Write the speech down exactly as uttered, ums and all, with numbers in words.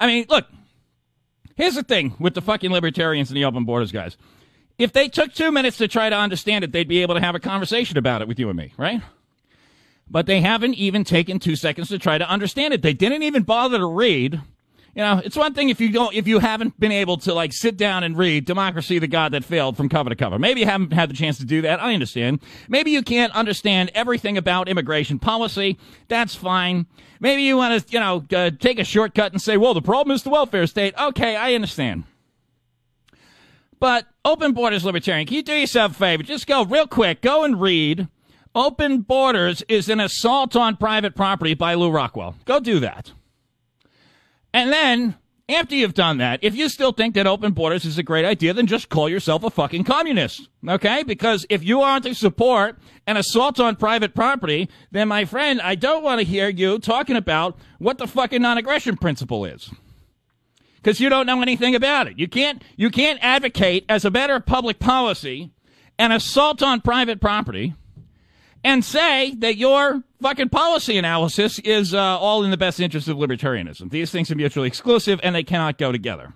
I mean, look, here's the thing with the fucking libertarians and the open borders guys. If they took two minutes to try to understand it, they'd be able to have a conversation about it with you and me, right? But they haven't even taken two seconds to try to understand it. They didn't even bother to read. You know, it's one thing if you don't, if you haven't been able to, like, sit down and read Democracy the God That Failed from cover to cover. Maybe you haven't had the chance to do that. I understand. Maybe you can't understand everything about immigration policy. That's fine. Maybe you want to, you know, uh, take a shortcut and say, well, the problem is the welfare state. Okay, I understand. But Open Borders Libertarian, can you do yourself a favor? Just go real quick. Go and read Open Borders is an Assault on Private Property by Lew Rockwell. Go do that. And then, after you've done that, if you still think that open borders is a great idea, then just call yourself a fucking communist, okay? Because if you aren't to support an assault on private property, then, my friend, I don't want to hear you talking about what the fucking non-aggression principle is. Because you don't know anything about it. You can't, you can't advocate, as a matter of public policy, an assault on private property and say that your fucking policy analysis is uh, all in the best interest of libertarianism. These things are mutually exclusive, and they cannot go together.